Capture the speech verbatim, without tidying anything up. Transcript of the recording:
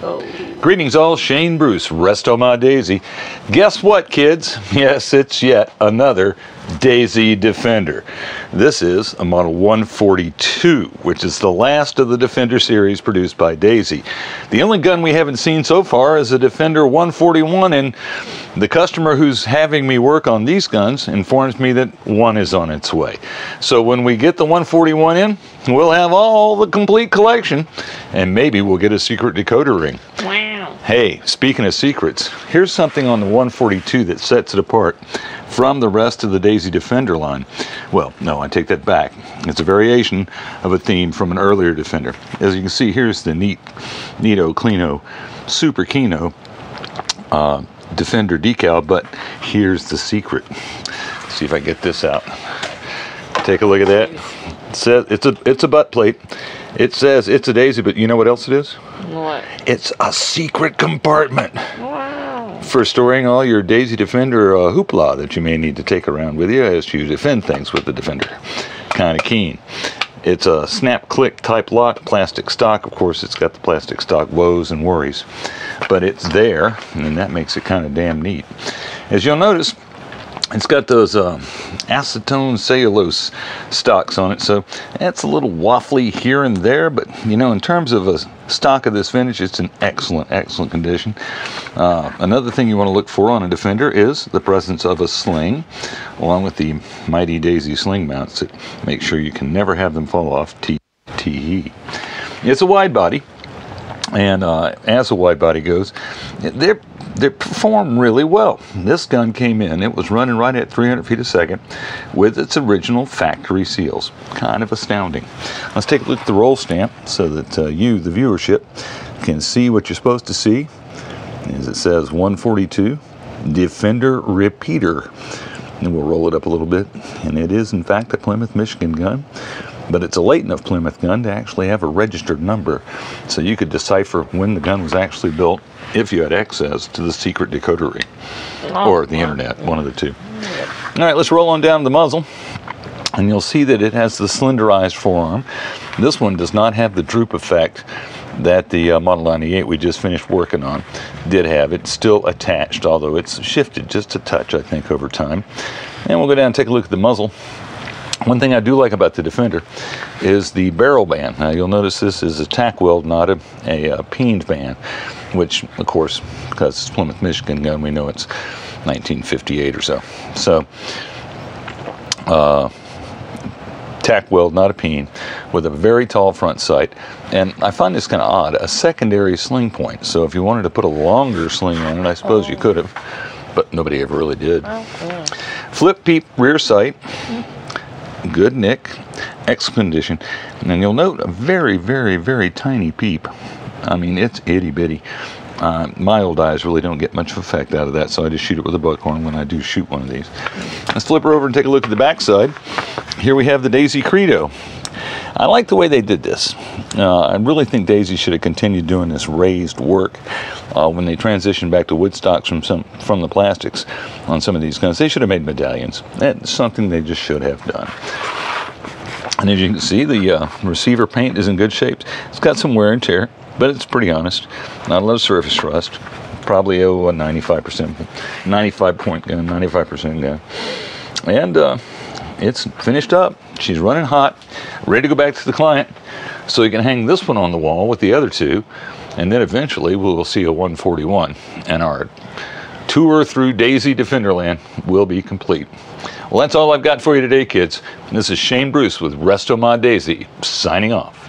Oh. Greetings all, Shane Bruce, Resto My Daisy. Guess what, kids? Yes, it's yet another Daisy Defender. This is a Model one forty-two, which is the last of the Defender series produced by Daisy. The only gun we haven't seen so far is a Defender one forty-one, and the customer who's having me work on these guns informs me that one is on its way. So when we get the one forty-one in, we'll have all the complete collection, and maybe we'll get a secret decoder ring. Wow. Hey, speaking of secrets, here's something on the one forty-two that sets it apart from the rest of the Daisy Defender line. Well, no, I take that back. It's a variation of a theme from an earlier Defender. As you can see, here's the neat, neato, cleano, super kino uh, Defender decal, but here's the secret. Let's see if I get this out. Take a look at that. It says it's a it's a butt plate. It says it's a Daisy, but you know what else it is? What? It's a secret compartment. Wow. For storing all your Daisy Defender uh, hoopla that you may need to take around with you as you defend things with the Defender. Kind of keen. It's a snap-click type lock, plastic stock. Of course, it's got the plastic stock woes and worries, but it's there, and that makes it kind of damn neat. As you'll notice, it's got those uh, acetone cellulose stocks on it, so that's a little waffly here and there, but you know, in terms of a stock of this vintage, it's in excellent, excellent condition. Uh, another thing you want to look for on a Defender is the presence of a sling, along with the mighty Daisy sling mounts that make sure you can never have them fall off. T T E. It's a wide body, and uh, as a wide body goes, they're They perform really well. This gun came in, it was running right at three hundred feet a second with its original factory seals. Kind of astounding. Let's take a look at the roll stamp so that uh, you, the viewership, can see what you're supposed to see. As it says one forty-two Defender Repeater. And we'll roll it up a little bit. And it is, in fact, a Plymouth, Michigan gun. But it's a late enough Plymouth gun to actually have a registered number, so you could decipher when the gun was actually built if you had access to the secret decoder ring, oh, or the wow. internet, one of the two. Yeah. All right, let's roll on down to the muzzle, and you'll see that it has the slenderized forearm. This one does not have the droop effect that the uh, Model ninety-eight we just finished working on did have. It's still attached, although it's shifted just a touch, I think, over time. And we'll go down and take a look at the muzzle. One thing I do like about the Defender is the barrel band. Now you'll notice this is a tack weld, not a, a, a peened band, which of course, because it's Plymouth, Michigan gun, we know it's nineteen fifty-eight or so. So, uh, tack weld, not a peen, with a very tall front sight. And I find this kind of odd, a secondary sling point. So if you wanted to put a longer sling on it, I suppose oh. you could have, but nobody ever really did. Oh, yeah. Flip peep rear sight. Good nick, excellent condition, and you'll note a very, very, very tiny peep. I mean, it's itty bitty. Uh, my old eyes really don't get much effect out of that, so I just shoot it with a buckhorn when I do shoot one of these. Let's flip her over and take a look at the backside. Here we have the Daisy Credo. I like the way they did this. Uh, I really think Daisy should have continued doing this raised work uh, when they transitioned back to wood stocks from some from the plastics on some of these guns. They should have made medallions. That's something they just should have done. And as you can see, the uh, receiver paint is in good shape. It's got some wear and tear, but it's pretty honest. Not a lot of surface rust. Probably a ninety-five percent, ninety-five point gun, ninety-five percent gun. And uh, it's finished up. She's running hot, ready to go back to the client. So you can hang this one on the wall with the other two, and then eventually we'll see a one forty-one, and our tour through Daisy Defenderland will be complete. Well, that's all I've got for you today, kids. This is Shane Bruce with Resto My Daisy, signing off.